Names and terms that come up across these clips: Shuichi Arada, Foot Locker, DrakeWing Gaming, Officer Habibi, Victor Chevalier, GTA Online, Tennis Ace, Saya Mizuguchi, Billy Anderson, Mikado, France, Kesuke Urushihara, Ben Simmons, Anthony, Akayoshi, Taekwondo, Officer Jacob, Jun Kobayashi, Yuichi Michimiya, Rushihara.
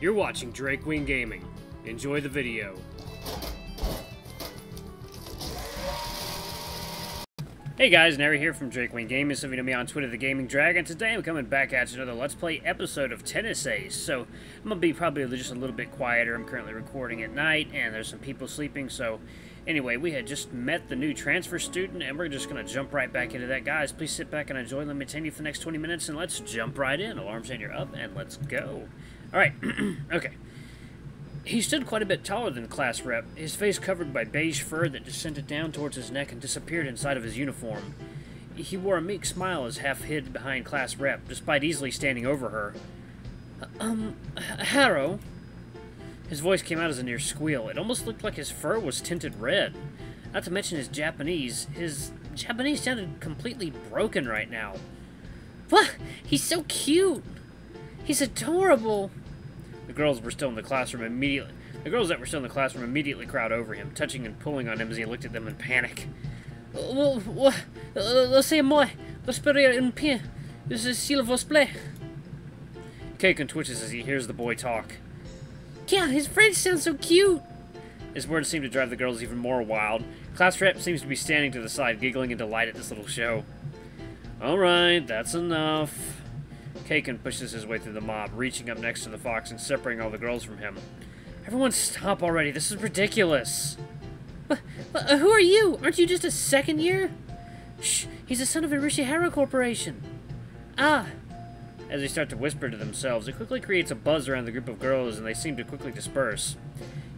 You're watching DrakeWing Gaming. Enjoy the video. Hey guys, Nary here from DrakeWing Gaming. So if you know me on Twitter, The Gaming Dragon. Today I'm coming back at you another Let's Play episode of Tennis Ace. So I'm going to be probably just a little bit quieter. I'm currently recording at night and there's some people sleeping. So anyway, we had just met the new transfer student and we're just going to jump right back into that. Guys, please sit back and enjoy. Let me attend you for the next 20 minutes and let's jump right in. Alarms and you're up and let's go. Alright, okay. He stood quite a bit taller than class rep, his face covered by beige fur that descended down towards his neck and disappeared inside of his uniform. He wore a meek smile as half hid behind class rep, despite easily standing over her. Haro? His voice came out as a near squeal. It almost looked like his fur was tinted red. Not to mention his Japanese sounded completely broken right now. What? He's so cute! He's adorable! The girls that were still in the classroom immediately crowd over him, touching and pulling on him as he looked at them in panic. Laissez-moi respirer un peu, s'il vous plaît. Keikun twitches as he hears the boy talk. Yeah, his French sounds so cute. His words seem to drive the girls even more wild. Class rep seems to be standing to the side, giggling in delight at this little show. All right, that's enough. Keikun pushes his way through the mob, reaching up next to the fox and separating all the girls from him. Everyone stop already, this is ridiculous! Who are you? Aren't you just a second year? Shh, he's a son of a Rushihara Corporation. Ah! As they start to whisper to themselves, it quickly creates a buzz around the group of girls and they seem to quickly disperse.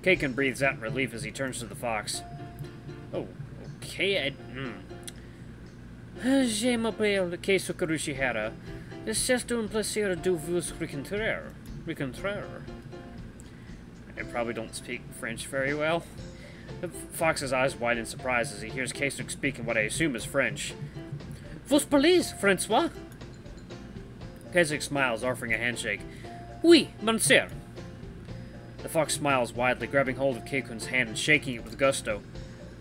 Keikun breathes out in relief as he turns to the fox. Oh, okay, Je m'appelle Kesuke Urushihara. It's just un plaisir de vous rencontrer. I probably don't speak French very well. The fox's eyes widen in surprise as he hears Keisuk speak in what I assume is French. Vous parlez, Francois? Keisuk smiles, offering a handshake. Oui, monsieur. The fox smiles widely, grabbing hold of Keikun's hand and shaking it with gusto.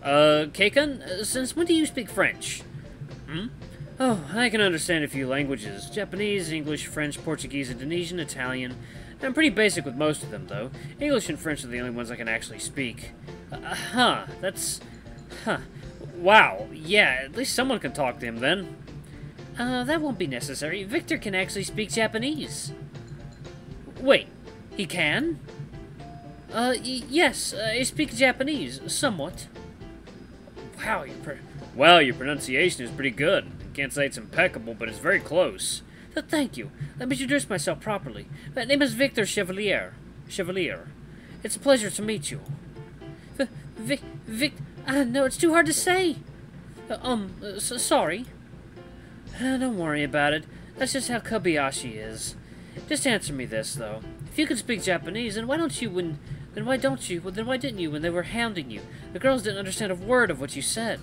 Keikun, since when do you speak French? Oh, I can understand a few languages. Japanese, English, French, Portuguese, Indonesian, Italian. I'm pretty basic with most of them, though. English and French are the only ones I can actually speak. Wow, yeah, at least someone can talk to him, then. That won't be necessary. Victor can actually speak Japanese. Wait, he can? Yes, I speak Japanese, somewhat. Wow, your pronunciation is pretty good. Can't say it's impeccable, but it's very close. Thank you. Let me introduce myself properly. My name is Victor Chevalier. It's a pleasure to meet you. No, it's too hard to say. Sorry. Don't worry about it. That's just how Kobayashi is. Just answer me this, though. If you can speak Japanese, then why didn't you when they were hounding you? The girls didn't understand a word of what you said.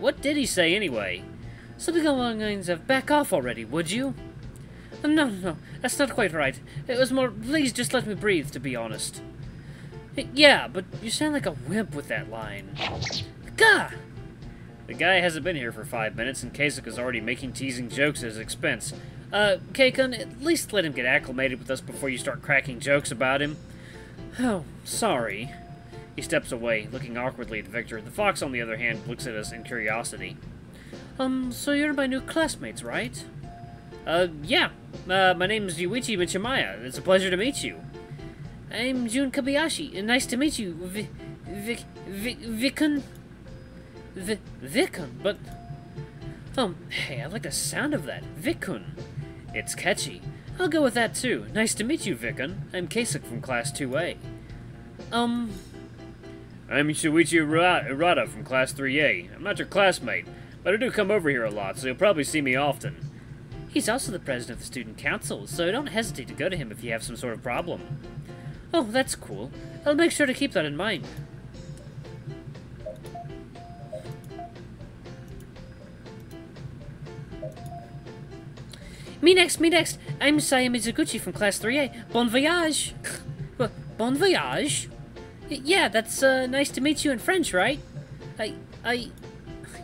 What did he say, anyway? Something along the lines of, back off already, would you? No, that's not quite right. It was more, please just let me breathe, to be honest. Yeah, but you sound like a wimp with that line. Gah! The guy hasn't been here for 5 minutes, and Keisuk is already making teasing jokes at his expense. Keikun, at least let him get acclimated with us before you start cracking jokes about him. Oh, sorry. He steps away, looking awkwardly at Victor. The fox, on the other hand, looks at us in curiosity. So you're my new classmates, right? Yeah. My name is Yuichi Michimiya. It's a pleasure to meet you. I'm Jun Kobayashi. Nice to meet you, Vikun, but... hey, I like the sound of that. Vikun. It's catchy. I'll go with that, too. Nice to meet you, Vikun. I'm Keisuk from Class 2A. I'm Shuichi Arada from Class 3A. I'm not your classmate. But I do come over here a lot, so you'll probably see me often. He's also the president of the student council, so don't hesitate to go to him if you have some sort of problem. Oh, that's cool. I'll make sure to keep that in mind. Me next! I'm Saya Mizuguchi from Class 3A. Bon voyage! Bon voyage? Yeah, that's nice to meet you in French, right?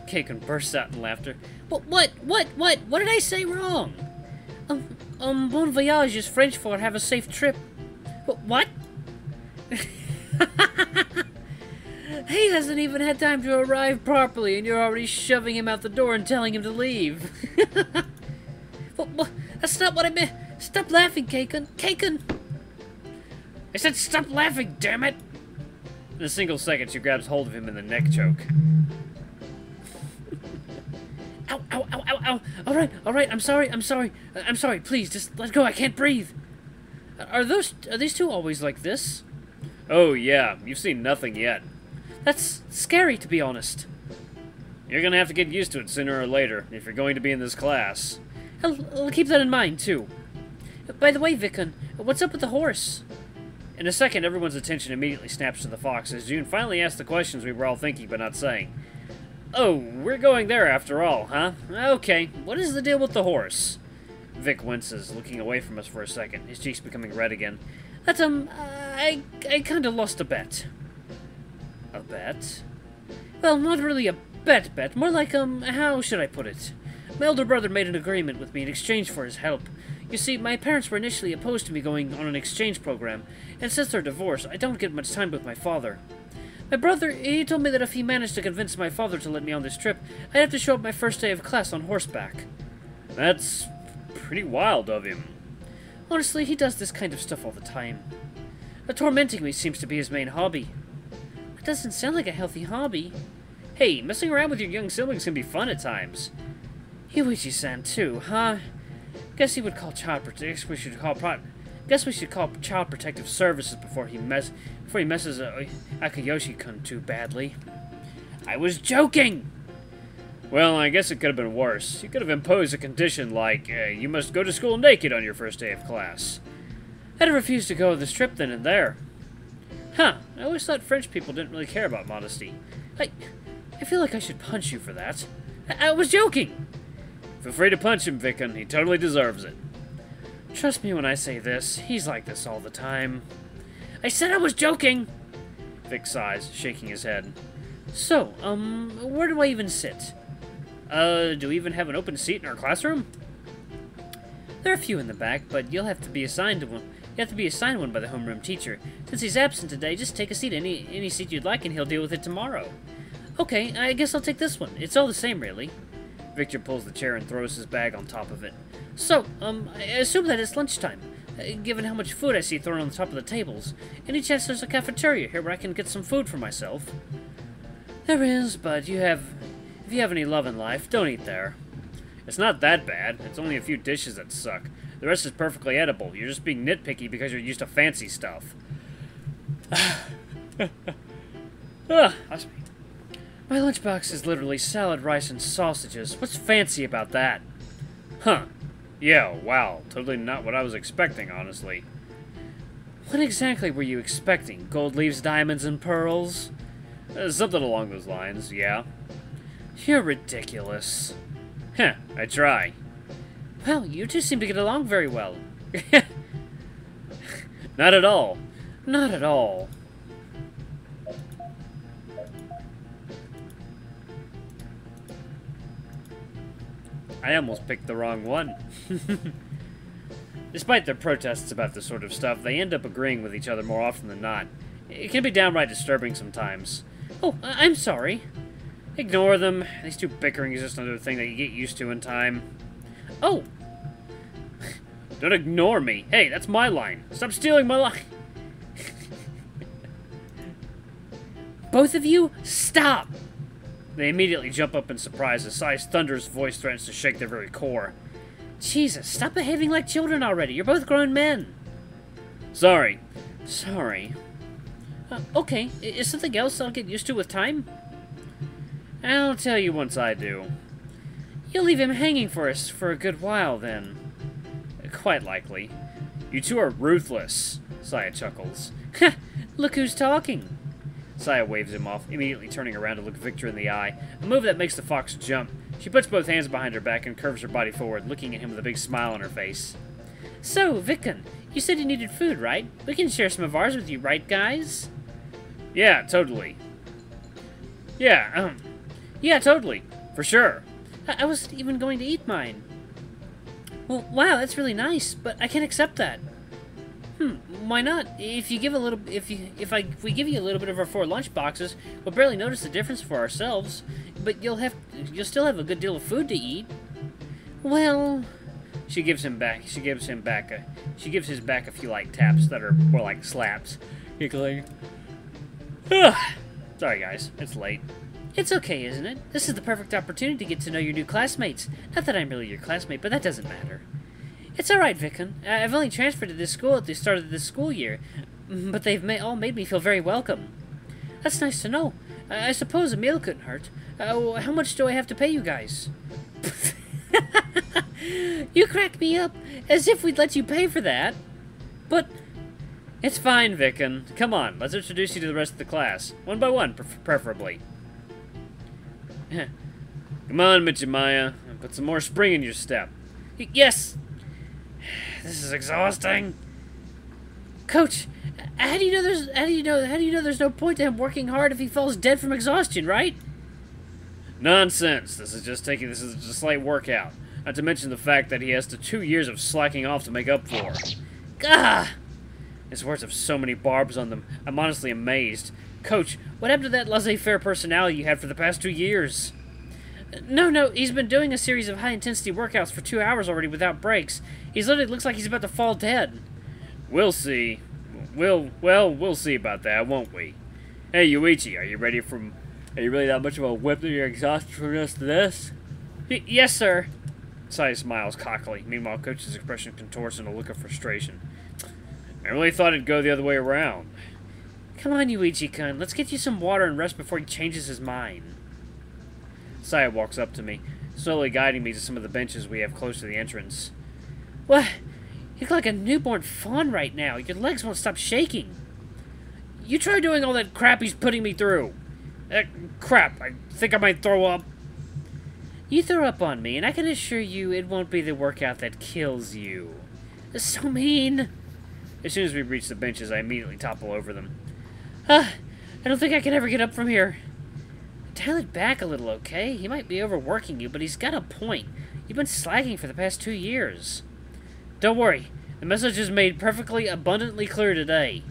Keikun bursts out in laughter. What? What did I say wrong? Bon voyage is French for have a safe trip. What? He hasn't even had time to arrive properly, and you're already shoving him out the door and telling him to leave. Well, that's not what I meant. Stop laughing, Keikun. Keikun! I said stop laughing, damn it! In a single second, she grabs hold of him in the neck choke. Ow, ow, ow, ow, ow! Alright, I'm sorry, please, just let go, I can't breathe! Are these two always like this? Oh yeah, you've seen nothing yet. That's scary, to be honest. You're gonna have to get used to it sooner or later, if you're going to be in this class. I'll keep that in mind, too. By the way, Vikun, what's up with the horse? In a second, everyone's attention immediately snaps to the fox as June finally asks the questions we were all thinking but not saying. Oh, we're going there after all, huh? Okay, what is the deal with the horse? Vic winces, looking away from us for a second, his cheeks becoming red again. That's, I kinda lost a bet. A bet? Well, not really a bet, more like, how should I put it? My older brother made an agreement with me in exchange for his help. You see, my parents were initially opposed to me going on an exchange program, and since their divorce, I don't get much time with my father. My brother, he told me that if he managed to convince my father to let me on this trip, I'd have to show up my first day of class on horseback. That's pretty wild of him. Honestly, he does this kind of stuff all the time. Tormenting me seems to be his main hobby. That doesn't sound like a healthy hobby. Hey, messing around with your young siblings can be fun at times. Yuichi-san too, huh? Guess we should call Child Protective Services before he messes Akayoshi-kun too badly. I was joking! Well, I guess it could have been worse. You could have imposed a condition like, you must go to school naked on your first day of class. I'd have refused to go on this trip then and there. Huh, I always thought French people didn't really care about modesty. I feel like I should punch you for that. I was joking! Feel free to punch him, Vikun. He totally deserves it. Trust me when I say this, he's like this all the time. I said I was joking! Vic sighs, shaking his head. So, where do I even sit? Do we even have an open seat in our classroom? There are a few in the back, but you'll have to be assigned one. You have to be assigned one by the homeroom teacher. Since he's absent today, just take a seat, any seat you'd like, and he'll deal with it tomorrow. Okay, I guess I'll take this one. It's all the same, really. Victor pulls the chair and throws his bag on top of it. So, I assume that it's lunchtime, given how much food I see thrown on the top of the tables. Any chance there's a cafeteria here where I can get some food for myself? There is, but if you have any love in life, don't eat there. It's not that bad. It's only a few dishes that suck. The rest is perfectly edible. You're just being nitpicky because you're used to fancy stuff. My lunchbox is literally salad, rice, and sausages. What's fancy about that? Huh. Yeah, wow. Totally not what I was expecting, honestly. What exactly were you expecting? Gold leaves, diamonds, and pearls? Something along those lines, yeah. You're ridiculous. Heh, I try. Well, you two seem to get along very well. Not at all. Not at all. I almost picked the wrong one. Despite their protests about this sort of stuff, they end up agreeing with each other more often than not. It can be downright disturbing sometimes. Oh, I'm sorry. Ignore them. These two bickering is just another thing that you get used to in time. Oh! Don't ignore me. Hey, that's my line. Stop stealing my line. Both of you, stop! They immediately jump up in surprise as Sai's thunderous voice threatens to shake their very core. Jesus, stop behaving like children already. You're both grown men. Sorry. Okay, is something else I'll get used to with time? I'll tell you once I do. You'll leave him hanging for us for a good while, then. Quite likely. You two are ruthless, Saya chuckles. Ha! Look who's talking! Saya waves him off, immediately turning around to look Victor in the eye, a move that makes the fox jump. She puts both hands behind her back and curves her body forward, looking at him with a big smile on her face. So, Vikun, you said you needed food, right? We can share some of ours with you, right, guys? Yeah, totally. Yeah, totally. For sure. I wasn't even going to eat mine. Well, wow, that's really nice, but I can't accept that. Why not? If we give you a little bit of our 4 lunch boxes, we'll barely notice the difference for ourselves. But you'll still have a good deal of food to eat. Well, she gives his back a few like taps that are more like slaps. Giggling. Sorry guys, it's late. It's okay, isn't it? This is the perfect opportunity to get to know your new classmates. Not that I'm really your classmate, but that doesn't matter. It's alright, Vicken. I've only transferred to this school at the start of this school year, but they've all made me feel very welcome. That's nice to know. I suppose a meal couldn't hurt. How much do I have to pay you guys? You crack me up, as if we'd let you pay for that. But it's fine, Vicken. Come on, let's introduce you to the rest of the class. One by one, preferably. Come on, Michimiya. Put some more spring in your step. Yes! This is exhausting. Coach, how do you know there's no point to him working hard if he falls dead from exhaustion, right? Nonsense. This is just a slight workout. Not to mention the fact that he has to 2 years of slacking off to make up for. Gah! His words have so many barbs on them. I'm honestly amazed. Coach, what happened to that laissez-faire personality you had for the past 2 years? No, he's been doing a series of high-intensity workouts for 2 hours already without breaks. He literally looks like he's about to fall dead. We'll see. We'll see about that, won't we? Hey, Yuichi, are you really that much of a whip that you're exhausted from just this? Yes, sir. Saya smiles cockily. Meanwhile, Coach's expression contorts into a look of frustration. I really thought it'd go the other way around. Come on, Yuichi-kun. Let's get you some water and rest before he changes his mind. Saya walks up to me, slowly guiding me to some of the benches we have close to the entrance. What? You look like a newborn fawn right now. Your legs won't stop shaking. You try doing all that crap he's putting me through. Crap. I think I might throw up. You throw up on me, and I can assure you it won't be the workout that kills you. That's so mean. As soon as we reach the benches, I immediately topple over them. I don't think I can ever get up from here. Dial it back a little, okay? He might be overworking you, but he's got a point. You've been slacking for the past 2 years. Don't worry. The message is made perfectly, abundantly clear today.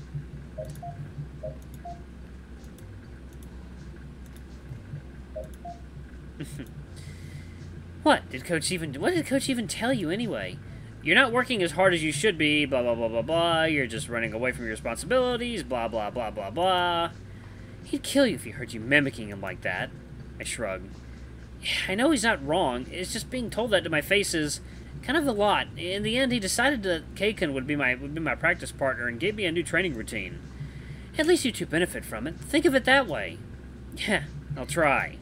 What did Coach even tell you, anyway? You're not working as hard as you should be, blah, blah, blah, blah, blah. You're just running away from your responsibilities, blah, blah, blah, blah, blah. He'd kill you if he heard you mimicking him like that. I shrug. I know he's not wrong. It's just being told that to my face is kind of a lot. In the end, he decided that Keikun would be my practice partner and gave me a new training routine. At least you two benefit from it. Think of it that way. Yeah, I'll try.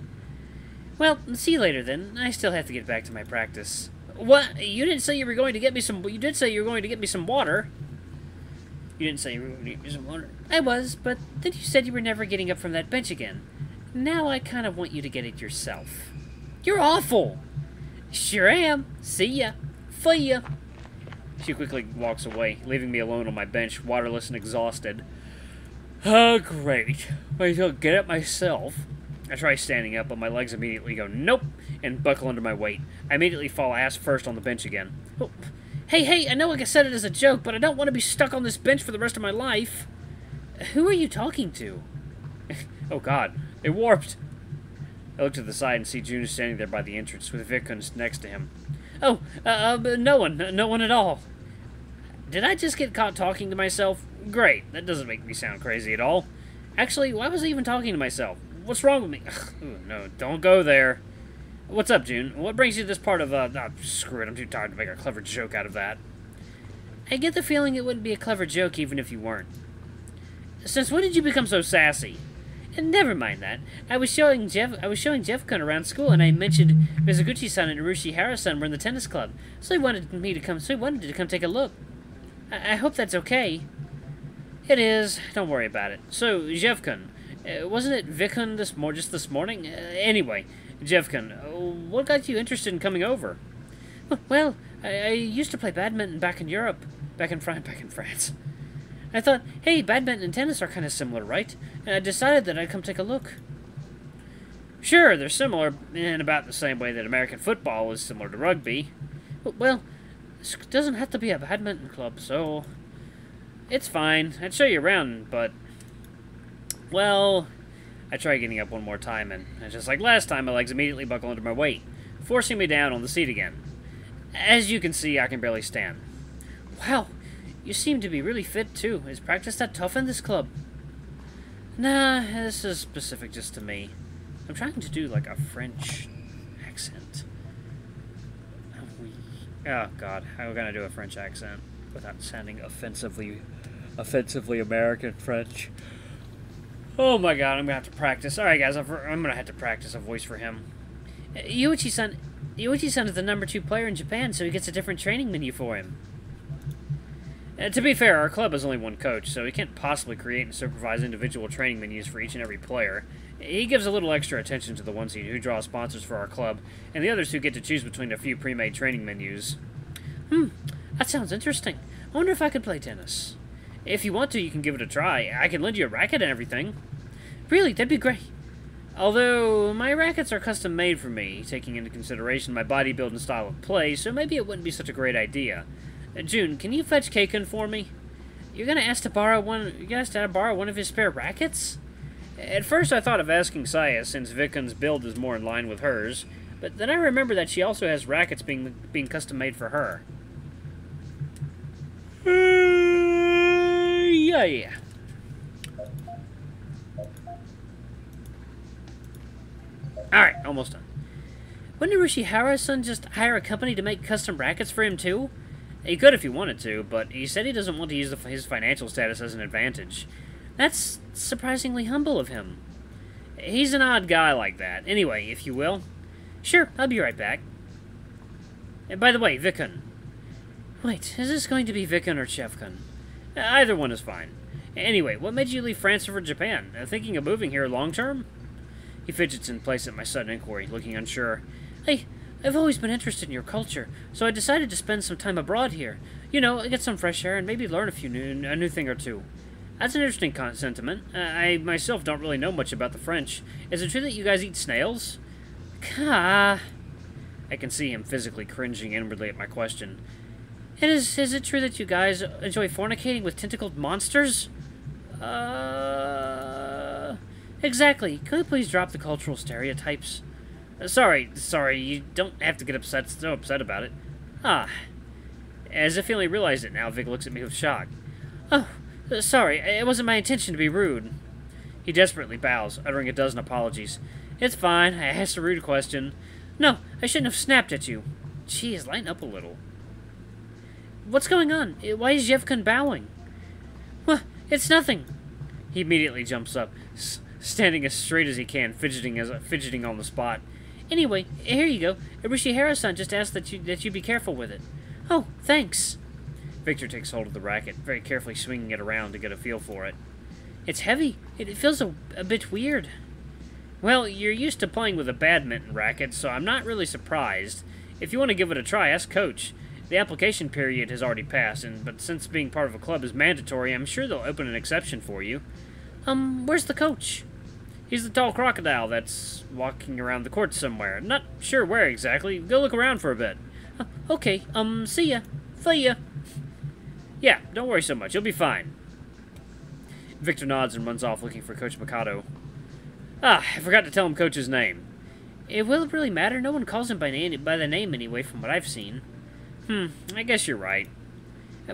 Well, see you later then. I still have to get back to my practice. What? You didn't say you were going to get me some. You did say you were going to get me some water. You didn't say you were going to get me some water. I was, but then you said you were never getting up from that bench again. Now I kind of want you to get it yourself. You're awful. Sure am. See ya. For ya. She quickly walks away, leaving me alone on my bench, waterless and exhausted. Oh, great. Might as well get up myself. I try standing up, but my legs immediately go, nope, and buckle under my weight. I immediately fall ass first on the bench again. Oh. Hey, I know I said it as a joke, but I don't want to be stuck on this bench for the rest of my life. Who are you talking to? Oh, God. It warped. I look to the side and see Jun standing there by the entrance with Vickens next to him. Oh, no one at all. Did I just get caught talking to myself? Great. That doesn't make me sound crazy at all. Actually, why was I even talking to myself? What's wrong with me? Ugh, no, don't go there. What's up, Jun? What brings you to this part of, screw it, I'm too tired to make a clever joke out of that. I get the feeling it wouldn't be a clever joke even if you weren't. Since when did you become so sassy? And never mind that. I was showing Jeff-kun around school, and I mentioned Mizuguchi-san and Urushihara-san were in the tennis club, so he wanted to come take a look. I hope that's okay. It is. Don't worry about it. So, Jeff-kun... wasn't it Vickun just this morning? Anyway, Jevkun, what got you interested in coming over? Well, I used to play badminton back in Europe. Back in France. I thought, hey, badminton and tennis are kind of similar, right? And I decided that I'd come take a look. Sure, they're similar in about the same way that American football is similar to rugby. Well, this doesn't have to be a badminton club, so... It's fine. I'd show you around, but... well... I try getting up one more time, and just like last time, my legs immediately buckle under my weight, forcing me down on the seat again. As you can see, I can barely stand. Wow, you seem to be really fit, too. Is practice that tough in this club? Nah, this is specific just to me. I'm trying to do, like, a French accent. Oh, God, how are we gonna do a French accent without sounding offensively American French? Oh my god, I'm gonna have to practice. Alright guys, I'm gonna have to practice a voice for him. Yuichi-san is the number 2 player in Japan, so he gets a different training menu for him. To be fair, our club has only one coach, so he can't possibly create and supervise individual training menus for each and every player. He gives a little extra attention to the ones who draw sponsors for our club, and the others who get to choose between a few pre-made training menus. That sounds interesting. I wonder if I could play tennis. If you want to, you can give it a try. I can lend you a racket and everything. Really, that'd be great. Although, my rackets are custom-made for me, taking into consideration my bodybuild and style of play, so maybe it wouldn't be such a great idea. June, can you fetch Keikun for me? You're gonna ask to borrow one of his spare rackets? At first, I thought of asking Saya, since Vikun's build is more in line with hers, but then I remember that she also has rackets being custom-made for her. Yeah. Alright, almost done. Wouldn't Rushihara-san just hire a company to make custom rackets for him, too? He could if he wanted to, but he said he doesn't want to use his financial status as an advantage. That's surprisingly humble of him. He's an odd guy like that. Anyway, if you will. Sure, I'll be right back. And by the way, Vikun. Wait, is this going to be Vikun or Chevkun? Either one is fine. Anyway, what made you leave France for Japan? Thinking of moving here long-term? He fidgets in place at my sudden inquiry, looking unsure. Hey, I've always been interested in your culture, so I decided to spend some time abroad here. You know, get some fresh air and maybe learn a new thing or two. That's an interesting sentiment. I myself don't really know much about the French. Is it true that you guys eat snails? Ka. I can see him physically cringing inwardly at my question. Is it true that you guys enjoy fornicating with tentacled monsters? Exactly. Could you please drop the cultural stereotypes? Sorry, you don't have to get so upset about it. Ah. As if he only realized it now, Vic looks at me with shock. Oh, sorry, it wasn't my intention to be rude. He desperately bows, uttering a dozen apologies. It's fine, I asked a rude question. No, I shouldn't have snapped at you. Jeez, lighten up a little. What's going on? Why is Jevkun bowing? Well, it's nothing. He immediately jumps up, standing as straight as he can, fidgeting on the spot. Anyway, here you go. Rushihara-san just asked that you be careful with it. Oh, thanks. Victor takes hold of the racket, very carefully swinging it around to get a feel for it. It's heavy. It feels a bit weird. Well, you're used to playing with a badminton racket, so I'm not really surprised. If you want to give it a try, ask Coach. The application period has already passed, but since being part of a club is mandatory, I'm sure they'll open an exception for you. Where's the coach? He's the tall crocodile that's walking around the court somewhere. Not sure where exactly. Go look around for a bit. Okay, see ya. See ya. Yeah, don't worry so much. You'll be fine. Victor nods and runs off looking for Coach Mikado. Ah, I forgot to tell him Coach's name. It will really matter. No one calls him by the name anyway from what I've seen. I guess you're right.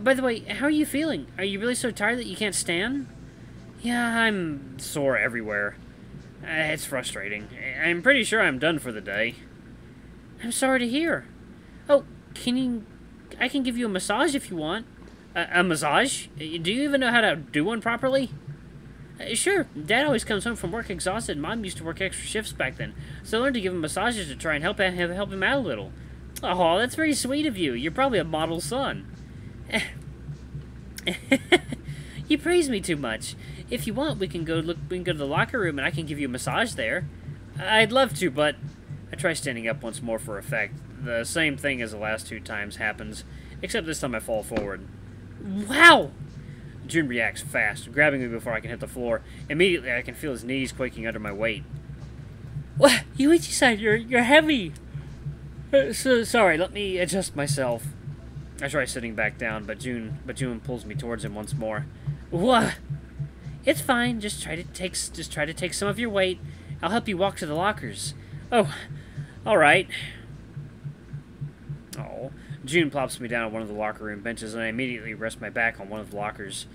By the way, how are you feeling? Are you really so tired that you can't stand? Yeah, I'm sore everywhere. It's frustrating. I'm pretty sure I'm done for the day. I'm sorry to hear. Oh, I can give you a massage if you want. A massage? Do you even know how to do one properly? Sure. Dad always comes home from work exhausted. Mom used to work extra shifts back then, so I learned to give him massages to try and help him out a little. Oh, that's very sweet of you. You're probably a model son. You praise me too much. If you want, we can go to the locker room and I can give you a massage there. I'd love to, but... I try standing up once more for effect. The same thing as the last 2 times happens, except this time I fall forward. Wow! June reacts fast, grabbing me before I can hit the floor. Immediately, I can feel his knees quaking under my weight. What? Yuichi-san, you're heavy! Sorry, let me adjust myself. I try sitting back down, but Jun pulls me towards him once more. What? It's fine. Just try to take some of your weight. I'll help you walk to the lockers. Oh, all right. Oh, Jun plops me down on one of the locker room benches, and I immediately rest my back on one of the lockers.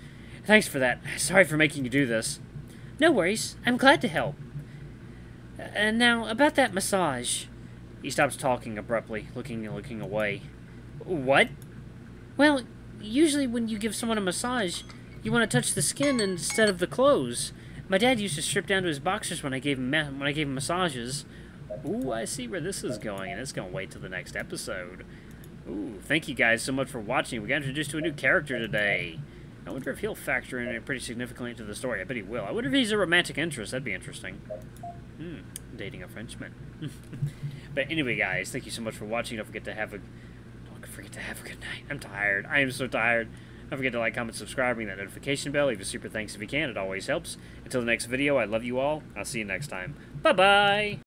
Thanks for that. Sorry for making you do this. No worries. I'm glad to help. And now, about that massage. He stops talking abruptly, looking away. What? Well, usually when you give someone a massage, you want to touch the skin instead of the clothes. My dad used to strip down to his boxers when I gave him massages. Ooh, I see where this is going, and it's going to wait till the next episode. Ooh, thank you guys so much for watching. We got introduced to a new character today. I wonder if he'll factor in it pretty significantly into the story. I bet he will. I wonder if he's a romantic interest. That'd be interesting. Hmm, dating a Frenchman. But anyway, guys, thank you so much for watching. Don't forget to have a good night. I'm tired. I am so tired. Don't forget to like, comment, subscribe, ring that notification bell. Leave a super thanks if you can. It always helps. Until the next video, I love you all. I'll see you next time. Bye-bye!